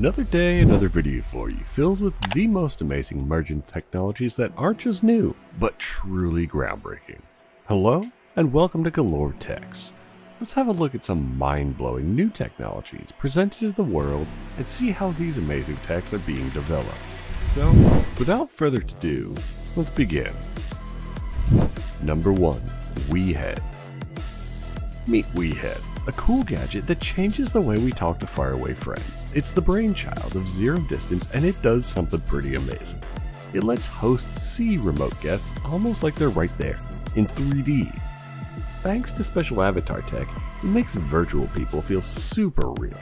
Another day, another video for you, filled with the most amazing emerging technologies that aren't just new, but truly groundbreaking. Hello, and welcome to Galore Techs. Let's have a look at some mind-blowing new technologies presented to the world and see how these amazing techs are being developed. So, without further ado, let's begin. Number 1. WeHead. Meet WeHead, a cool gadget that changes the way we talk to faraway friends. It's the brainchild of Zero Distance, and it does something pretty amazing. It lets hosts see remote guests almost like they're right there, in 3D. Thanks to special avatar tech, it makes virtual people feel super real.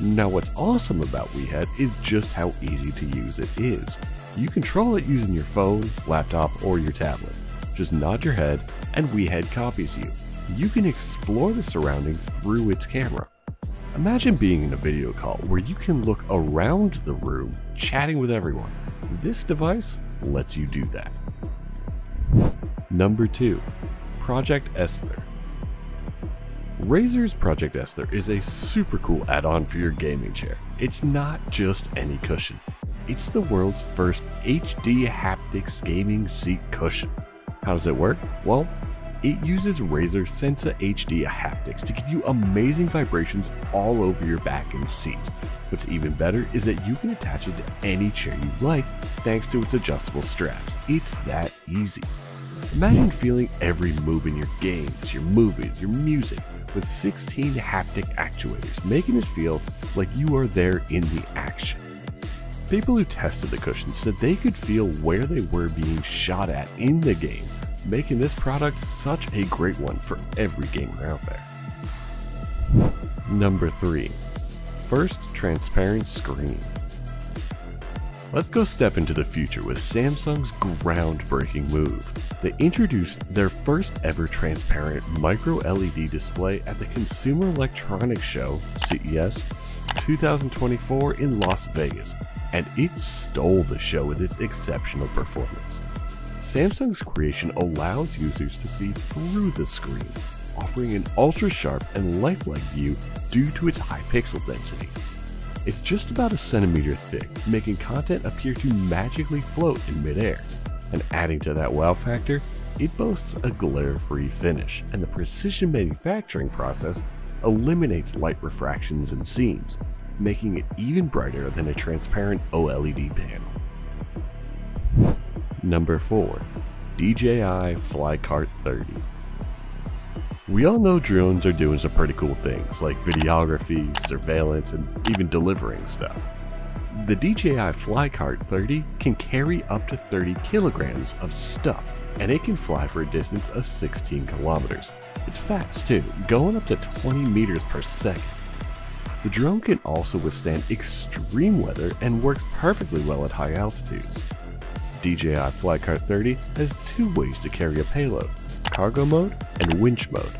Now what's awesome about WeHead is just how easy to use it is. You control it using your phone, laptop, or your tablet. Just nod your head, and WeHead copies you. You can explore the surroundings through its camera. Imagine being in a video call where you can look around the room, chatting with everyone. This device lets you do that. Number 2. Project Esther. Razer's Project Esther is a super cool add-on for your gaming chair. It's not just any cushion. It's the world's first HD haptics gaming seat cushion. How does it work? Well, it uses Razer Sensa HD haptics to give you amazing vibrations all over your back and seat. What's even better is that you can attach it to any chair you like thanks to its adjustable straps. It's that easy. Imagine feeling every move in your games, your movies, your music with 16 haptic actuators, making it feel like you are there in the action. People who tested the cushion said they could feel where they were being shot at in the game, making this product such a great one for every gamer out there. Number 3. First transparent screen. Let's go step into the future with Samsung's groundbreaking move. They introduced their first ever transparent micro LED display at the Consumer Electronics Show, CES, 2024 in Las Vegas, and it stole the show with its exceptional performance. Samsung's creation allows users to see through the screen, offering an ultra-sharp and lifelike view due to its high pixel density. It's just about a centimeter thick, making content appear to magically float in midair. And adding to that wow factor, it boasts a glare-free finish, and the precision manufacturing process eliminates light refractions and seams, making it even brighter than a transparent OLED panel. Number 4. DJI Flycart 30. We all know drones are doing some pretty cool things like videography, surveillance, and even delivering stuff. The DJI Flycart 30 can carry up to 30 kilograms of stuff, and it can fly for a distance of 16 kilometers. It's fast too, going up to 20 meters per second. The drone can also withstand extreme weather and works perfectly well at high altitudes. DJI Flycart 30 has two ways to carry a payload, cargo mode and winch mode.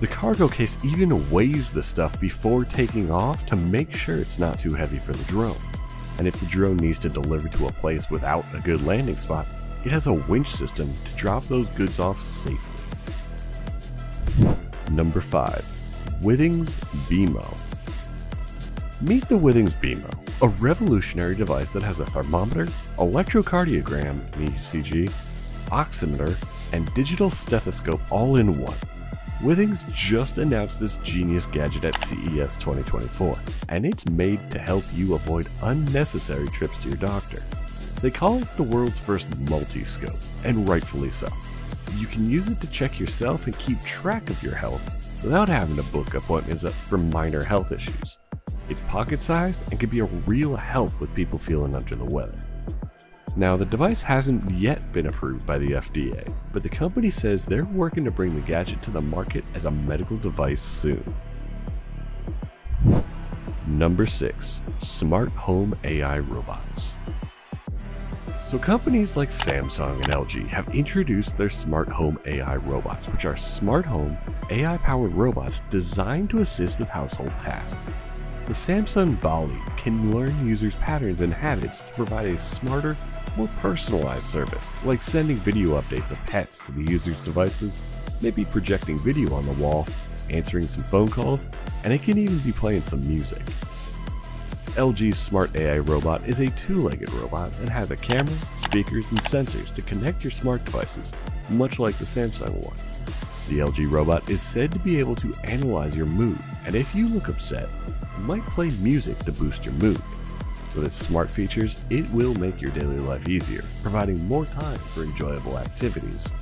The cargo case even weighs the stuff before taking off to make sure it's not too heavy for the drone. And if the drone needs to deliver to a place without a good landing spot, it has a winch system to drop those goods off safely. Number 5. Withings BeamO. Meet the Withings BeamO, a revolutionary device that has a thermometer, electrocardiogram (ECG), oximeter, and digital stethoscope all in one. Withings just announced this genius gadget at CES 2024, and it's made to help you avoid unnecessary trips to your doctor. They call it the world's first multi-scope, and rightfully so. You can use it to check yourself and keep track of your health without having to book appointments for minor health issues. It's pocket-sized and can be a real help with people feeling under the weather. Now, the device hasn't yet been approved by the FDA, but the company says they're working to bring the gadget to the market as a medical device soon. Number 6. Smart Home AI Robots. So companies like Samsung and LG have introduced their smart home AI robots, which are smart home AI-powered robots designed to assist with household tasks. The Samsung Bali can learn users' patterns and habits to provide a smarter, more personalized service, like sending video updates of pets to the user's devices, maybe projecting video on the wall, answering some phone calls, and it can even be playing some music. LG's Smart AI robot is a two-legged robot and has a camera, speakers, and sensors to connect your smart devices, much like the Samsung one. The LG robot is said to be able to analyze your mood, and if you look upset, it might play music to boost your mood. With its smart features, it will make your daily life easier, providing more time for enjoyable activities.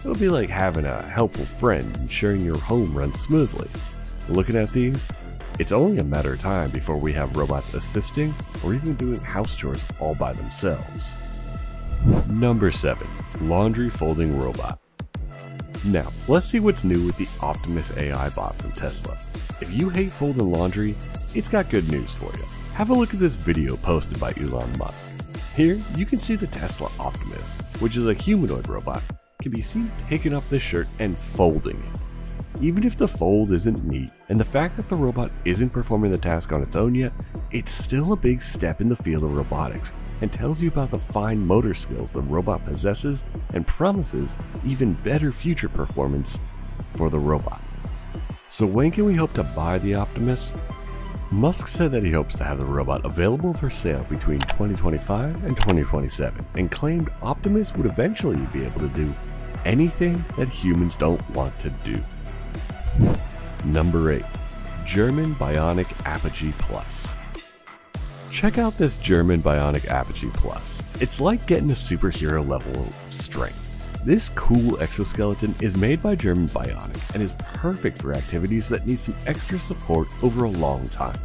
It'll be like having a helpful friend, ensuring your home runs smoothly. Looking at these, it's only a matter of time before we have robots assisting or even doing house chores all by themselves. Number 7. Laundry Folding Robot. Now, let's see what's new with the Optimus AI bot from Tesla. If you hate folding laundry, it's got good news for you. Have a look at this video posted by Elon Musk. Here, you can see the Tesla Optimus, which is a humanoid robot, can be seen picking up this shirt and folding it. Even if the fold isn't neat, and the fact that the robot isn't performing the task on its own yet, it's still a big step in the field of robotics and tells you about the fine motor skills the robot possesses and promises even better future performance for the robot. So when can we hope to buy the Optimus? Musk said that he hopes to have the robot available for sale between 2025 and 2027 and claimed Optimus would eventually be able to do anything that humans don't want to do. Number 8. German Bionic Apogee Plus. Check out this German Bionic Apogee Plus. It's like getting a superhero level of strength. This cool exoskeleton is made by German Bionic and is perfect for activities that need some extra support over a long time.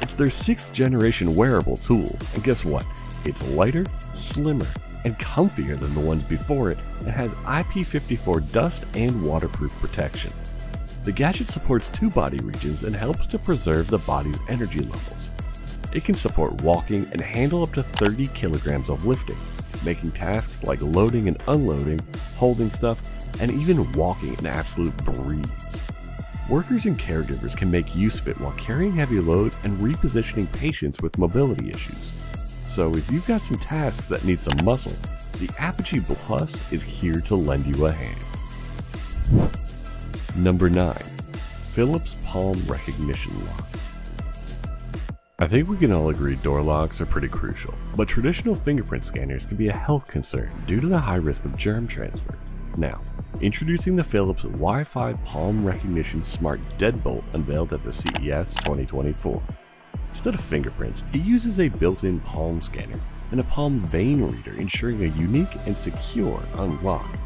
It's their 6th generation wearable tool, and guess what? It's lighter, slimmer, and comfier than the ones before it and has IP54 dust and waterproof protection. The gadget supports 2 body regions and helps to preserve the body's energy levels. It can support walking and handle up to 30 kilograms of lifting, making tasks like loading and unloading, holding stuff, and even walking an absolute breeze. Workers and caregivers can make use of it while carrying heavy loads and repositioning patients with mobility issues. So if you've got some tasks that need some muscle, the Apogee Plus is here to lend you a hand. Number 9. Philips Palm Recognition Lock. I think we can all agree door locks are pretty crucial, but traditional fingerprint scanners can be a health concern due to the high risk of germ transfer. Now, introducing the Philips Wi-Fi Palm Recognition Smart Deadbolt unveiled at the CES 2024. Instead of fingerprints, it uses a built-in palm scanner and a palm vein reader, ensuring a unique and secure unlock.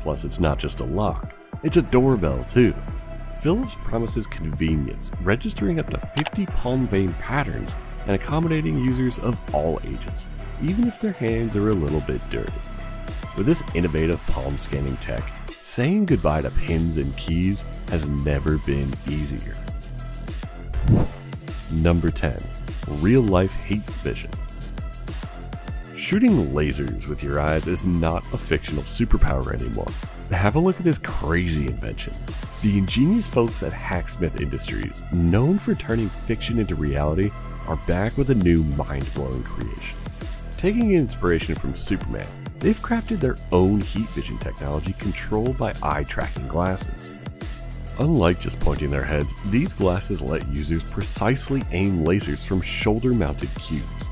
Plus, it's not just a lock, it's a doorbell too. Philips promises convenience, registering up to 50 palm vein patterns and accommodating users of all ages, even if their hands are a little bit dirty. With this innovative palm scanning tech, saying goodbye to pins and keys has never been easier. Number 10. Real-life hate vision. Shooting lasers with your eyes is not a fictional superpower anymore. Have a look at this crazy invention. The ingenious folks at Hacksmith Industries, known for turning fiction into reality, are back with a new mind-blowing creation. Taking inspiration from Superman, they've crafted their own heat vision technology controlled by eye-tracking glasses. Unlike just pointing their heads, these glasses let users precisely aim lasers from shoulder-mounted cubes.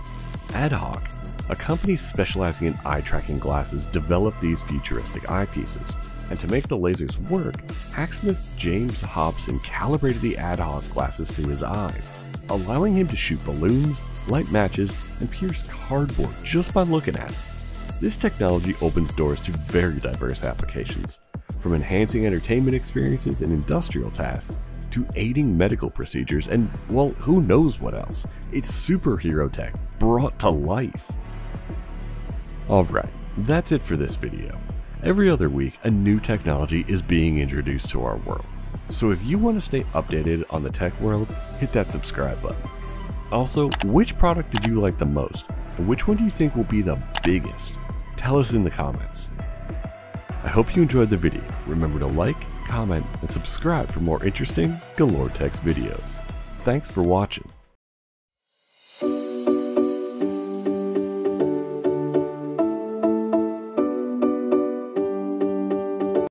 Ad Hoc, a company specializing in eye-tracking glasses, developed these futuristic eyepieces. And to make the lasers work, Hacksmith's James Hobson calibrated the Ad Hoc glasses to his eyes, allowing him to shoot balloons, light matches, and pierce cardboard just by looking at it. This technology opens doors to very diverse applications, from enhancing entertainment experiences and industrial tasks to aiding medical procedures and, well, who knows what else. It's superhero tech brought to life. Alright, that's it for this video. Every other week, a new technology is being introduced to our world. So if you want to stay updated on the tech world, hit that subscribe button. Also, which product did you like the most? And which one do you think will be the biggest? Tell us in the comments. I hope you enjoyed the video. Remember to like, comment, and subscribe for more interesting Galore Techs videos. Thanks for watching.